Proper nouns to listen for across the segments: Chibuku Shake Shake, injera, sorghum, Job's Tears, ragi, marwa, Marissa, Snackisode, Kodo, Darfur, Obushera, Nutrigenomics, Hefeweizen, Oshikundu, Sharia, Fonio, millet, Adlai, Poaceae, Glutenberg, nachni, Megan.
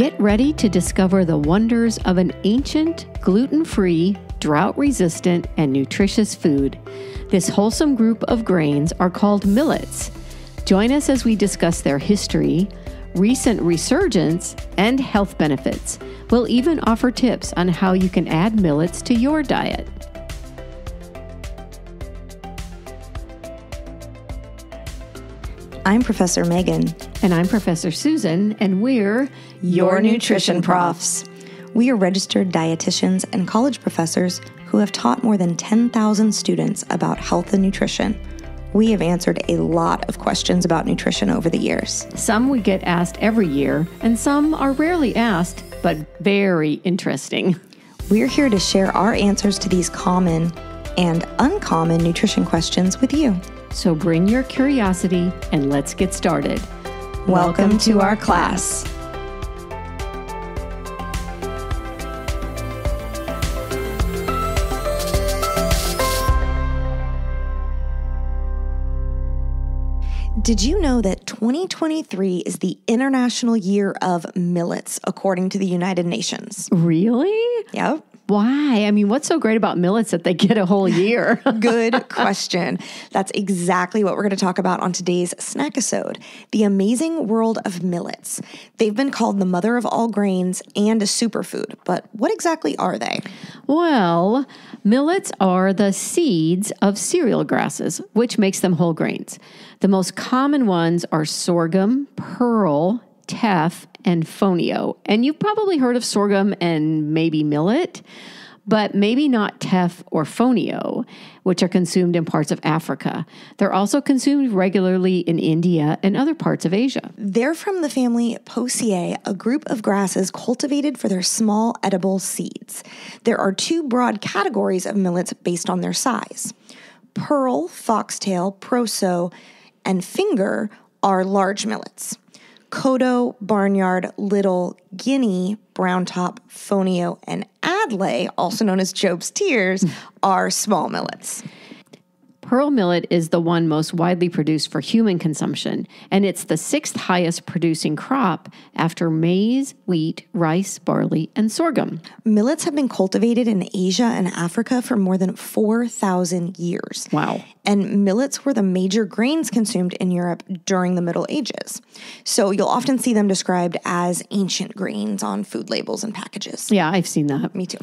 Get ready to discover the wonders of an ancient, gluten-free, drought-resistant, and nutritious food. This wholesome group of grains are called millets. Join us as we discuss their history, recent resurgence, and health benefits. We'll even offer tips on how you can add millets to your diet. I'm Professor Megan. And I'm Professor Susan, and we're Your Nutrition Profs. We are registered dietitians and college professors who have taught more than 10,000 students about health and nutrition. We have answered a lot of questions about nutrition over the years. Some we get asked every year, and some are rarely asked, but very interesting. We're here to share our answers to these common and uncommon nutrition questions with you. So bring your curiosity and let's get started. Welcome to our class. Did you know that 2023 is the International Year of Millets, according to the United Nations? Really? Yep. Why? I mean, what's so great about millets that they get a whole year? Good question. That's exactly what we're going to talk about on today's Snackisode, the amazing world of millets. They've been called the mother of all grains and a superfood, but what exactly are they? Well, millets are the seeds of cereal grasses, which makes them whole grains. The most common ones are sorghum, pearl, teff, and fonio. And you've probably heard of sorghum and maybe millet, but maybe not teff or fonio, which are consumed in parts of Africa. They're also consumed regularly in India and other parts of Asia. They're from the family Poaceae, a group of grasses cultivated for their small edible seeds. There are two broad categories of millets based on their size. Pearl, foxtail, proso, and finger are large millets. Kodo, barnyard, little, guinea, brown top, fonio, and Adlai, also known as Job's Tears, are small millets. Pearl millet is the one most widely produced for human consumption, and it's the sixth highest producing crop after maize, wheat, rice, barley, and sorghum. Millets have been cultivated in Asia and Africa for more than 4,000 years. Wow. And millets were the major grains consumed in Europe during the Middle Ages. So you'll often see them described as ancient grains on food labels and packages. Yeah, I've seen that. Me too.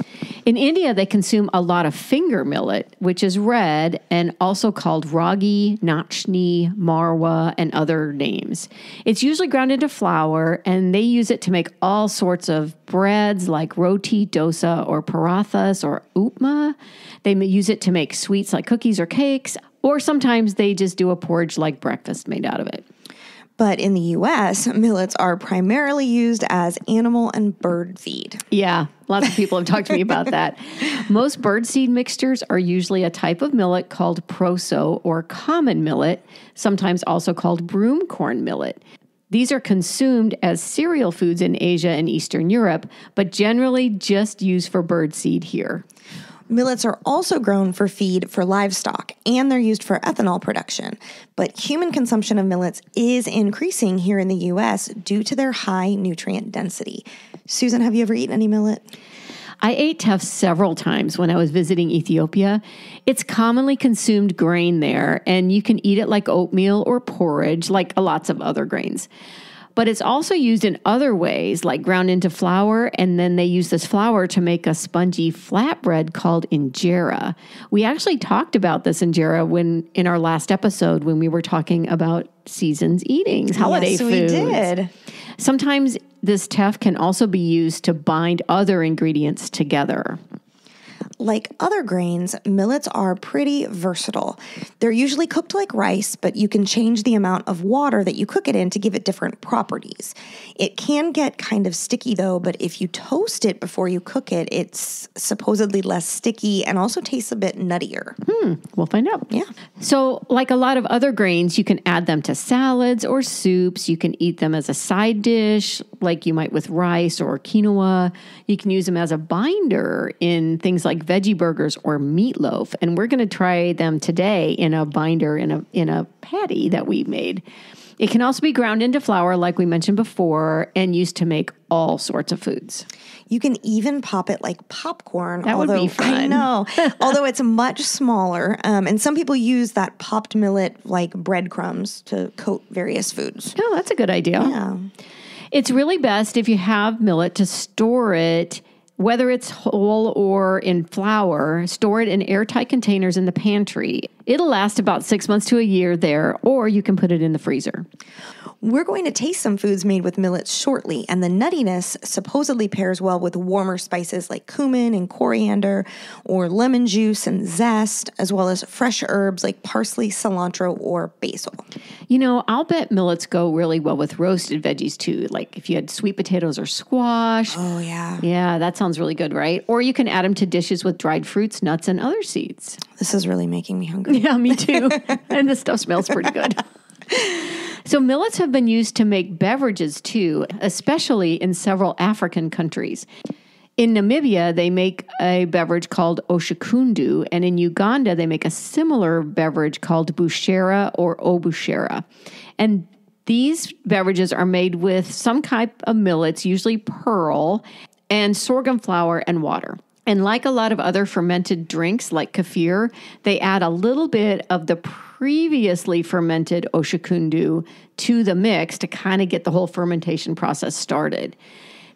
In India, they consume a lot of finger millet, which is red and also called ragi, nachni, marwa, and other names. It's usually ground into flour, and they use it to make all sorts of breads like roti, dosa, or parathas, or upma. They use it to make sweets like cookies or cakes, or sometimes they just do a porridge like breakfast made out of it. But in the U.S., millets are primarily used as animal and bird feed. Yeah, lots of people have talked to me about that. Most bird seed mixtures are usually a type of millet called proso or common millet, sometimes also called broom corn millet. These are consumed as cereal foods in Asia and Eastern Europe, but generally just used for bird seed here. Millets are also grown for feed for livestock, and they're used for ethanol production. But human consumption of millets is increasing here in the U.S. due to their high nutrient density. Susan, have you ever eaten any millet? I ate teff several times when I was visiting Ethiopia. It's commonly consumed grain there, and you can eat it like oatmeal or porridge, like lots of other grains. But it's also used in other ways, like ground into flour, and then they use this flour to make a spongy flatbread called injera. We actually talked about this injera in our last episode when we were talking about seasons eatings, holiday foods. Yes, we did. Sometimes this teff can also be used to bind other ingredients together. Like other grains, millets are pretty versatile. They're usually cooked like rice, but you can change the amount of water that you cook it in to give it different properties. It can get kind of sticky though, but if you toast it before you cook it, it's supposedly less sticky and also tastes a bit nuttier. We'll find out. Yeah. So like a lot of other grains, you can add them to salads or soups. You can eat them as a side dish, like you might with rice or quinoa. You can use them as a binder in things like veggie burgers or meatloaf, and we're going to try them today in a binder in a patty that we made. It can also be ground into flour, like we mentioned before, and used to make all sorts of foods. You can even pop it like popcorn. That would be fun. I know. Although it's much smaller. And some people use that popped millet like breadcrumbs to coat various foods. Oh, that's a good idea. Yeah. It's really best if you have millet to store it, whether it's whole or in flour, store it in airtight containers in the pantry. It'll last about 6 months to a year there, or you can put it in the freezer. We're going to taste some foods made with millet shortly, and the nuttiness supposedly pairs well with warmer spices like cumin and coriander, or lemon juice and zest, as well as fresh herbs like parsley, cilantro, or basil. You know, I'll bet millets go really well with roasted veggies too, like if you had sweet potatoes or squash. Oh, yeah. Yeah, that sounds really good, right? Or you can add them to dishes with dried fruits, nuts, and other seeds. This is really making me hungry. Yeah, me too. And this stuff smells pretty good. So millets have been used to make beverages too, especially in several African countries. In Namibia, they make a beverage called Oshikundu, and in Uganda, they make a similar beverage called Bushera or Obushera. And these beverages are made with some type of millets, usually pearl, and sorghum flour and water. And like a lot of other fermented drinks like kefir, they add a little bit of the previously fermented Oshikundu to the mix to kind of get the whole fermentation process started.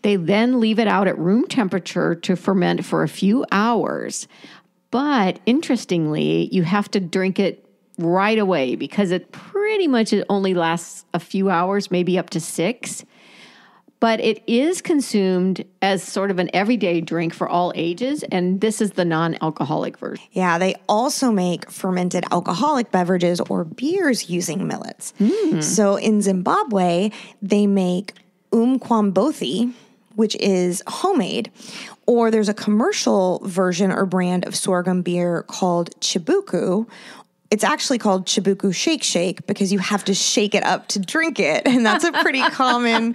They then leave it out at room temperature to ferment for a few hours. But interestingly, you have to drink it right away because it pretty much only lasts a few hours, maybe up to 6. But it is consumed as sort of an everyday drink for all ages, and this is the non-alcoholic version. Yeah, they also make fermented alcoholic beverages or beers using millets. So in Zimbabwe, they make umkwambothi, which is homemade, or there's a commercial version or brand of sorghum beer called Chibuku. It's actually called Chibuku Shake Shake because you have to shake it up to drink it. And that's a pretty common,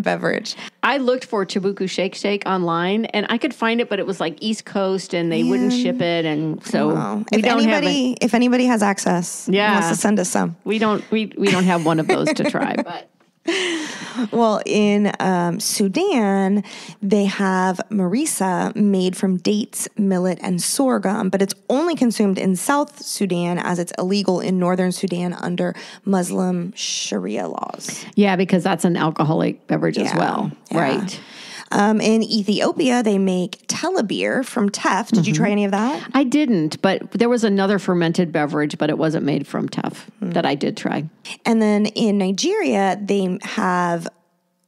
beverage. I looked for Chibuku Shake Shake online and I could find it, but it was like East Coast and they wouldn't ship it. And so if anybody has access, wants to send us some. We don't have one of those to try, but. Well, in Sudan, they have Marissa made from dates, millet, and sorghum, but it's only consumed in South Sudan as it's illegal in Northern Sudan under Muslim Sharia laws. Yeah, because that's an alcoholic beverage as well, right? In Ethiopia, they make tele beer from teff. Did you try any of that? I didn't, but there was another fermented beverage, but it wasn't made from teff that I did try. And then in Nigeria, they have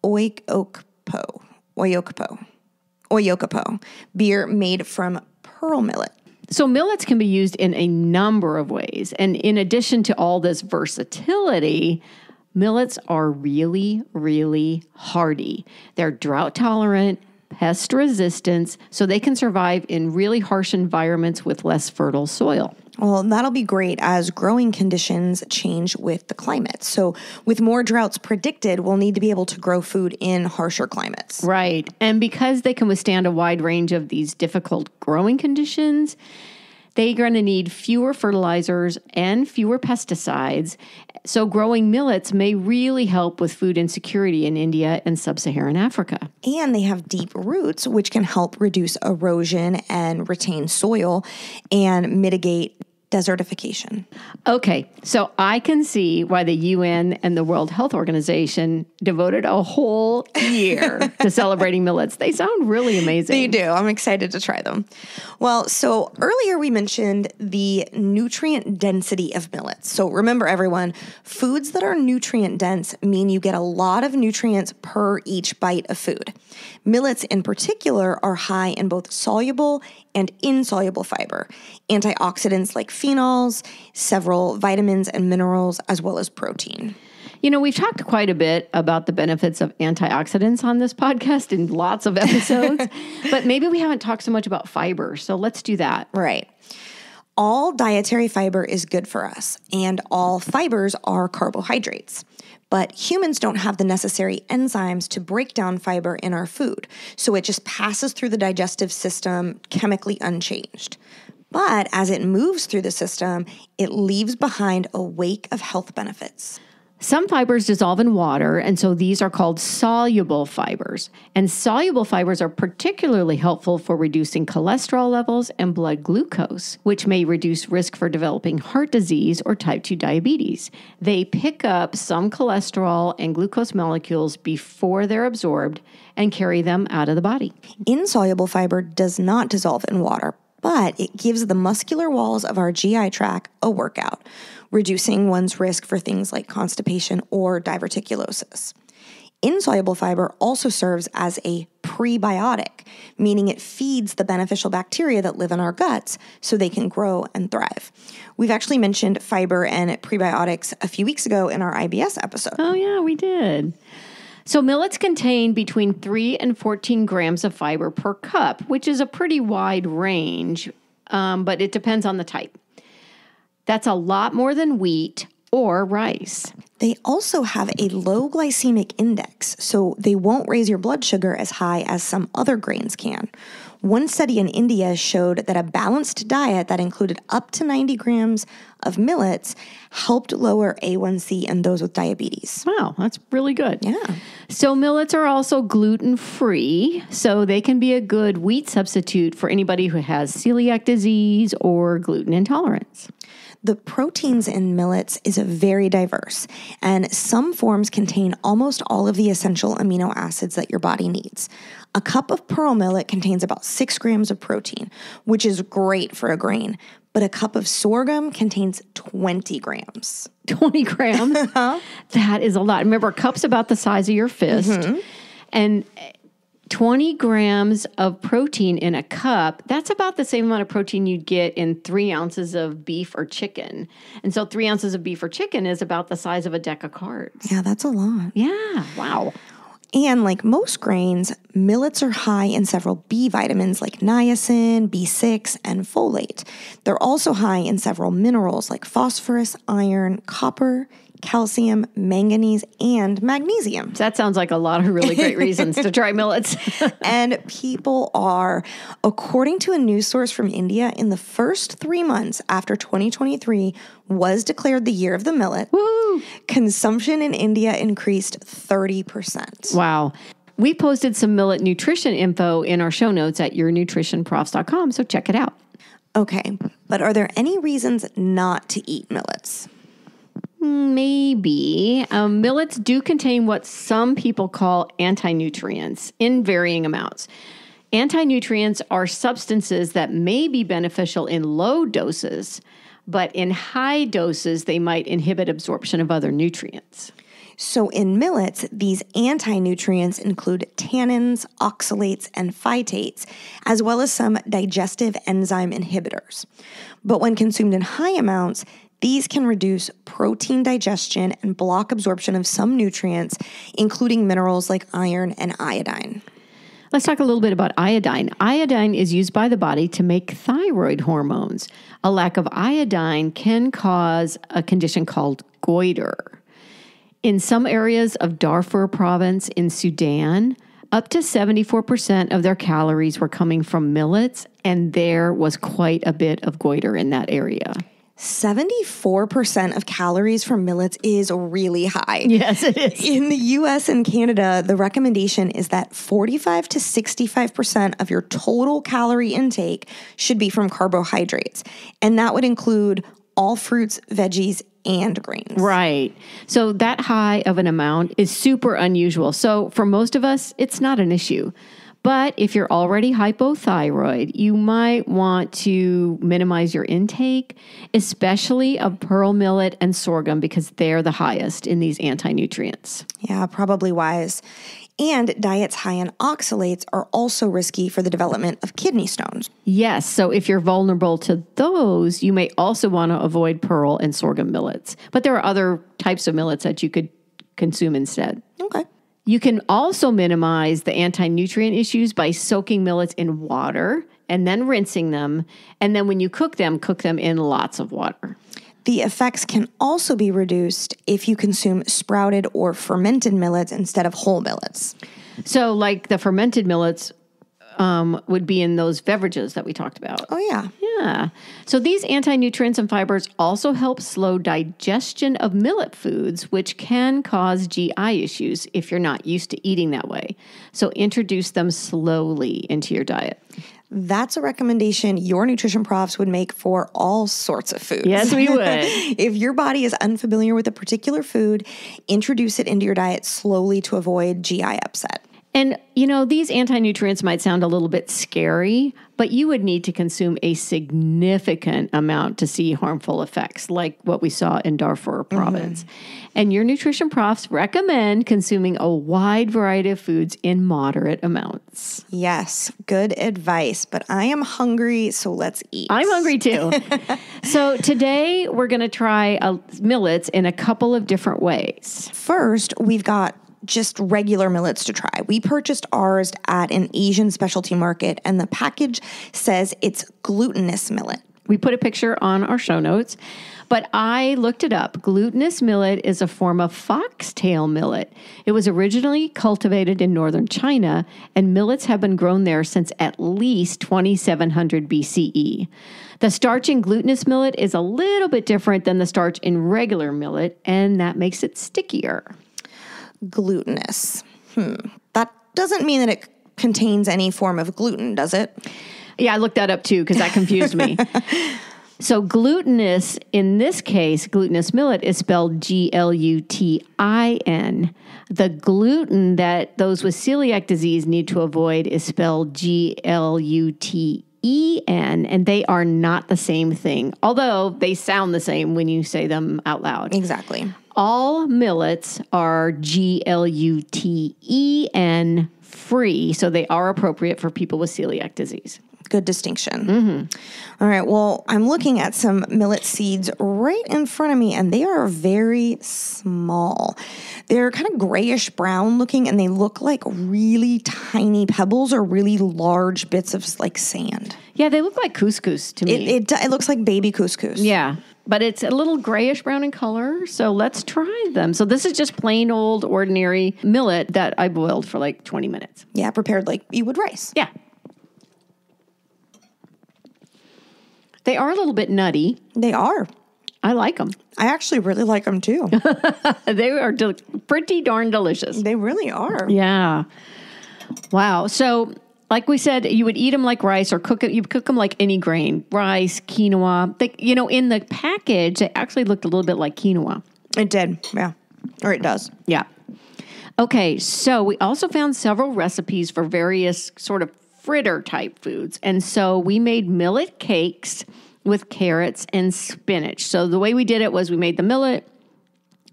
oyokopo beer made from pearl millet. So millets can be used in a number of ways. And in addition to all this versatility, millets are really, really hardy. They're drought tolerant, pest resistant, so they can survive in really harsh environments with less fertile soil. Well, that'll be great as growing conditions change with the climate. So with more droughts predicted, we'll need to be able to grow food in harsher climates. Right. And because they can withstand a wide range of these difficult growing conditions, they're going to need fewer fertilizers and fewer pesticides. So growing millets may really help with food insecurity in India and sub-Saharan Africa. And they have deep roots, which can help reduce erosion and retain soil and mitigate desertification. Okay, so I can see why the UN and the World Health Organization devoted a whole year to celebrating millets. They sound really amazing. They do. I'm excited to try them. Well, so earlier we mentioned the nutrient density of millets. So remember everyone, foods that are nutrient dense mean you get a lot of nutrients per each bite of food. Millets in particular are high in both soluble and insoluble fiber, antioxidants like phenols, several vitamins and minerals, as well as protein. You know, we've talked quite a bit about the benefits of antioxidants on this podcast in lots of episodes, but maybe we haven't talked so much about fiber, so let's do that. Right. All dietary fiber is good for us, and all fibers are carbohydrates. But humans don't have the necessary enzymes to break down fiber in our food, so it just passes through the digestive system chemically unchanged. But as it moves through the system, it leaves behind a wake of health benefits. Some fibers dissolve in water, and so these are called soluble fibers. And soluble fibers are particularly helpful for reducing cholesterol levels and blood glucose, which may reduce risk for developing heart disease or type 2 diabetes. They pick up some cholesterol and glucose molecules before they're absorbed and carry them out of the body. Insoluble fiber does not dissolve in water, but it gives the muscular walls of our GI tract a workout, reducing one's risk for things like constipation or diverticulosis. Insoluble fiber also serves as a prebiotic, meaning it feeds the beneficial bacteria that live in our guts so they can grow and thrive. We've actually mentioned fiber and prebiotics a few weeks ago in our IBS episode. Oh yeah, we did. So millets contain between 3 and 14 grams of fiber per cup, which is a pretty wide range, but it depends on the type. That's a lot more than wheat or rice. They also have a low glycemic index, so they won't raise your blood sugar as high as some other grains can. One study in India showed that a balanced diet that included up to 90 grams of millets helped lower A1C in those with diabetes. Wow, that's really good. Yeah. So millets are also gluten-free, so they can be a good wheat substitute for anybody who has celiac disease or gluten intolerance. The proteins in millets is very diverse, and some forms contain almost all of the essential amino acids that your body needs. A cup of pearl millet contains about 6 grams of protein, which is great for a grain, but a cup of sorghum contains 20 grams. 20 grams? That is a lot. Remember, a cup's about the size of your fist, and 20 grams of protein in a cup, that's about the same amount of protein you'd get in 3 ounces of beef or chicken. And so 3 ounces of beef or chicken is about the size of a deck of cards. Yeah, that's a lot. Yeah, wow. And like most grains, millets are high in several B vitamins like niacin, B6, and folate. They're also high in several minerals like phosphorus, iron, copper, calcium, manganese, and magnesium. That sounds like a lot of really great reasons to try millets. And people are, according to a news source from India, in the first 3 months after 2023 was declared the year of the millet, consumption in India increased 30%. Wow. We posted some millet nutrition info in our show notes at yournutritionprofs.com, so check it out. Okay, but are there any reasons not to eat millets? Maybe. Millets do contain what some people call anti-nutrients in varying amounts. Anti-nutrients are substances that may be beneficial in low doses, but in high doses, they might inhibit absorption of other nutrients. So in millets, these anti-nutrients include tannins, oxalates, and phytates, as well as some digestive enzyme inhibitors. But when consumed in high amounts, these can reduce protein digestion and block absorption of some nutrients, including minerals like iron and iodine. Let's talk a little bit about iodine. Iodine is used by the body to make thyroid hormones. A lack of iodine can cause a condition called goiter. In some areas of Darfur province in Sudan, up to 74% of their calories were coming from millets, and there was quite a bit of goiter in that area. 74% of calories from millets is really high. Yes, it is. In the US and Canada, the recommendation is that 45 to 65% of your total calorie intake should be from carbohydrates. And that would include all fruits, veggies, and grains. Right. So that high of an amount is super unusual. So for most of us, it's not an issue. But if you're already hypothyroid, you might want to minimize your intake, especially of pearl millet and sorghum, because they're the highest in these anti-nutrients. Yeah, probably wise. And diets high in oxalates are also risky for the development of kidney stones. Yes, so if you're vulnerable to those, you may also want to avoid pearl and sorghum millets. But there are other types of millets that you could consume instead. Okay. You can also minimize the anti-nutrient issues by soaking millets in water and then rinsing them. And then when you cook them in lots of water. The effects can also be reduced if you consume sprouted or fermented millets instead of whole millets. So like the fermented millets would be in those beverages that we talked about. Oh, yeah. Yeah. So these anti-nutrients and fibers also help slow digestion of millet foods, which can cause GI issues if you're not used to eating that way. So introduce them slowly into your diet. That's a recommendation your nutrition profs would make for all sorts of foods. Yes, we would. If your body is unfamiliar with a particular food, introduce it into your diet slowly to avoid GI upset. And, you know, these anti-nutrients might sound a little bit scary, but you would need to consume a significant amount to see harmful effects, like what we saw in Darfur province. Mm-hmm. And your nutrition profs recommend consuming a wide variety of foods in moderate amounts. Yes, good advice. But I am hungry, so let's eat. I'm hungry too. So today we're going to try millets in a couple of different ways. First, we've got just regular millets to try. We purchased ours at an Asian specialty market, and the package says it's glutinous millet. We put a picture on our show notes, but I looked it up. Glutinous millet is a form of foxtail millet. It was originally cultivated in northern China, and millets have been grown there since at least 2700 BCE. The starch in glutinous millet is a little bit different than the starch in regular millet, and that makes it stickier. Glutinous. That doesn't mean that it contains any form of gluten, does it? Yeah, I looked that up too because that confused me. So glutinous, in this case, glutinous millet is spelled Glutin. The gluten that those with celiac disease need to avoid is spelled Gluten, and they are not the same thing, although they sound the same when you say them out loud. Exactly. All millets are gluten free, so they are appropriate for people with celiac disease. Good distinction. Mm-hmm. All right, well, I'm looking at some millet seeds right in front of me, and they are very small. They're kind of grayish brown looking, and they look like really tiny pebbles or really large bits of like sand. Yeah, they look like couscous to me. It looks like baby couscous. Yeah, but it's a little grayish brown in color, so let's try them. So this is just plain old ordinary millet that I boiled for like 20 minutes. Yeah, prepared like you would rice. Yeah. They are a little bit nutty. They are. I like them. I actually really like them too. They are pretty darn delicious. They really are. Yeah. Wow. So like we said, you would eat them like rice or cook it. You cook them like any grain, rice, quinoa. In the package, it actually looked a little bit like quinoa. It did. Yeah. Or it does. Yeah. Okay. So we also found several recipes for various sort of fritter type foods. And so we made millet cakes with carrots and spinach. So the way we did it was we made the millet,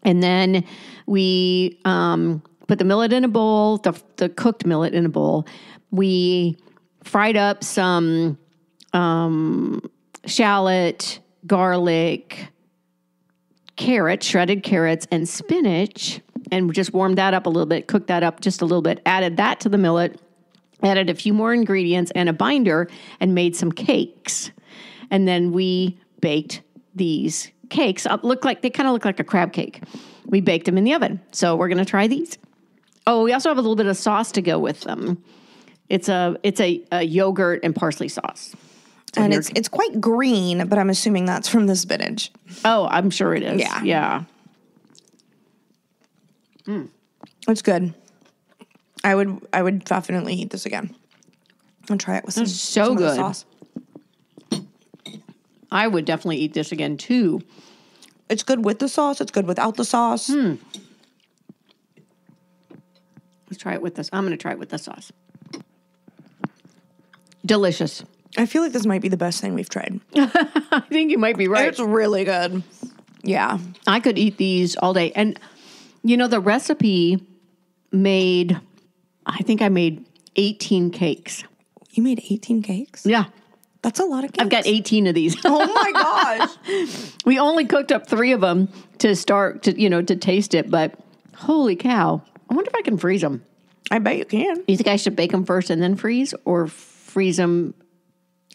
and then we put the millet in a bowl, the cooked millet in a bowl. We fried up some shallot, garlic, carrots, shredded carrots, and spinach, and just warmed that up a little bit, cooked that up just a little bit, added that to the millet, added a few more ingredients and a binder and made some cakes. And then we baked these cakes. They kind of look like a crab cake. We baked them in the oven. So we're going to try these. Oh, we also have a little bit of sauce to go with them. It's a yogurt and parsley sauce. So and it's quite green, but I'm assuming that's from the spinach. Oh, I'm sure it is. Yeah. Yeah. Mm. It's good. I would definitely eat this again. I'll try it with some good sauce. I would definitely eat this again too. It's good with the sauce. It's good without the sauce. Let's try it with this. I'm going to try it with the sauce. Delicious. I feel like this might be the best thing we've tried. I think you might be right. It's really good. Yeah. I could eat these all day. And, you know, the recipe I made 18 cakes. You made 18 cakes? Yeah. That's a lot of cakes. I've got 18 of these. Oh my gosh. We only cooked up 3 of them to start to taste it, but holy cow. I wonder if I can freeze them. I bet you can. You think I should bake them first and then freeze, or freeze them?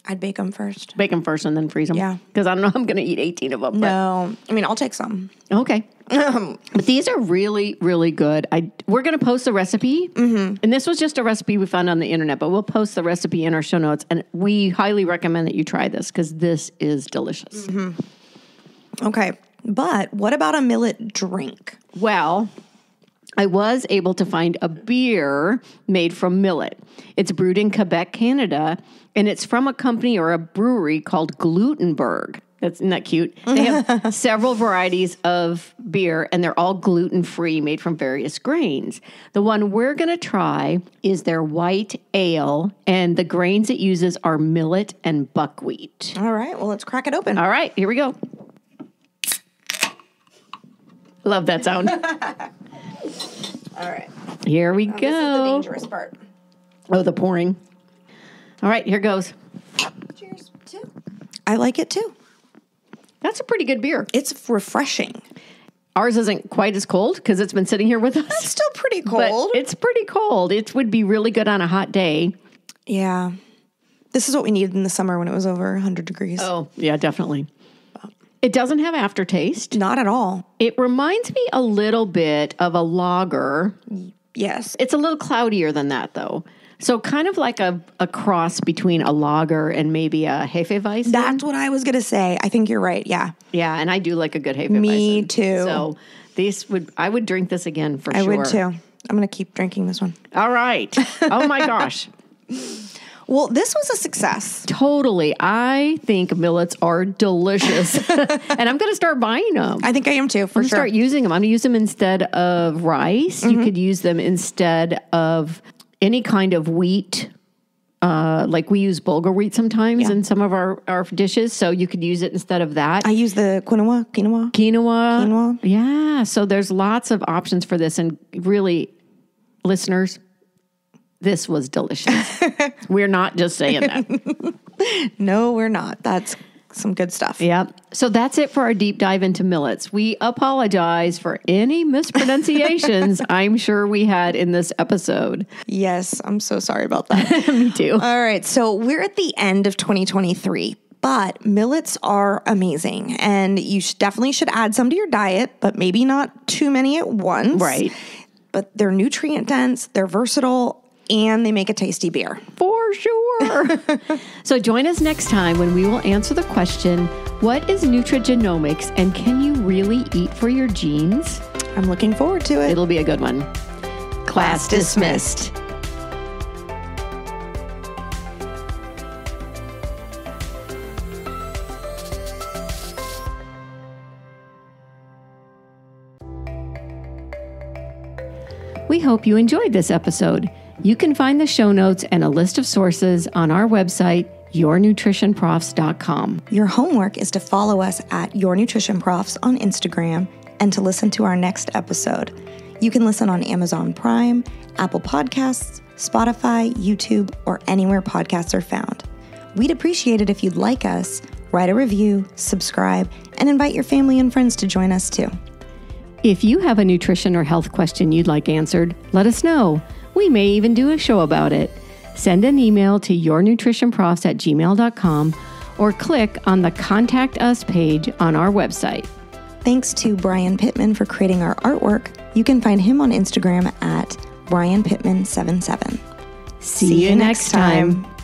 I'd bake them first. Bake them first and then freeze them? Yeah. Because I don't know I'm going to eat 18 of them. No. I mean, I'll take some. Okay. But these are really, really good. We're going to post the recipe. Mm-hmm. And this was just a recipe we found on the internet, but we'll post the recipe in our show notes. And we highly recommend that you try this because this is delicious. Mm-hmm. Okay. But what about a millet drink? Well, I was able to find a beer made from millet. It's brewed in Quebec, Canada, and it's from a company or a brewery called Glutenberg. Isn't that cute? They have several varieties of beer, and they're all gluten-free, made from various grains. The one we're going to try is their white ale, and the grains it uses are millet and buckwheat. All right. Well, let's crack it open. All right. Here we go. Love that sound. All right. Here we go. This is the dangerous part. Oh, the pouring. All right. Here goes. Cheers, too. I like it, too. That's a pretty good beer. It's refreshing. Ours isn't quite as cold because it's been sitting here with us. It's still pretty cold. But it's pretty cold. It would be really good on a hot day. Yeah. This is what we needed in the summer when it was over 100 degrees. Oh, yeah, definitely. It doesn't have aftertaste. Not at all. It reminds me a little bit of a lager. Yes. It's a little cloudier than that, though. So kind of like a cross between a lager and maybe a Hefeweizen. That's what I was going to say. I think you're right, yeah. Yeah, and I do like a good Hefeweizen. Me too. So I would drink this again for sure. I would too. I'm going to keep drinking this one. All right. Oh my gosh. Well, this was a success. Totally. I think millets are delicious. And I'm going to start buying them. I think I am too, for sure. I'm going to start using them. I'm going to use them instead of rice. Mm-hmm. You could use them instead of any kind of wheat, like we use bulgur wheat sometimes in some of our dishes, so you could use it instead of that. I use the quinoa. Yeah, so there's lots of options for this, and really, listeners, this was delicious. We're not just saying that. No, we're not. That's some good stuff. Yeah. So that's it for our deep dive into millets. We apologize for any mispronunciations I'm sure we had in this episode. Yes, I'm so sorry about that. Me too. All right. So we're at the end of 2023, but millets are amazing, and you definitely should add some to your diet, but maybe not too many at once. Right. But they're nutrient dense, they're versatile, and they make a tasty beer. For sure. So join us next time when we will answer the question, what is nutrigenomics and can you really eat for your genes? I'm looking forward to it. It'll be a good one. Class dismissed. We hope you enjoyed this episode. You can find the show notes and a list of sources on our website, yournutritionprofs.com. Your homework is to follow us at Your Nutrition Profs on Instagram and to listen to our next episode. You can listen on Amazon Prime, Apple Podcasts, Spotify, YouTube, or anywhere podcasts are found. We'd appreciate it if you'd like us, write a review, subscribe, and invite your family and friends to join us too. If you have a nutrition or health question you'd like answered, let us know. We may even do a show about it. Send an email to yournutritionprofs@gmail.com or click on the Contact Us page on our website. Thanks to Brian Pittman for creating our artwork. You can find him on Instagram at BrianPittman77. See you next time.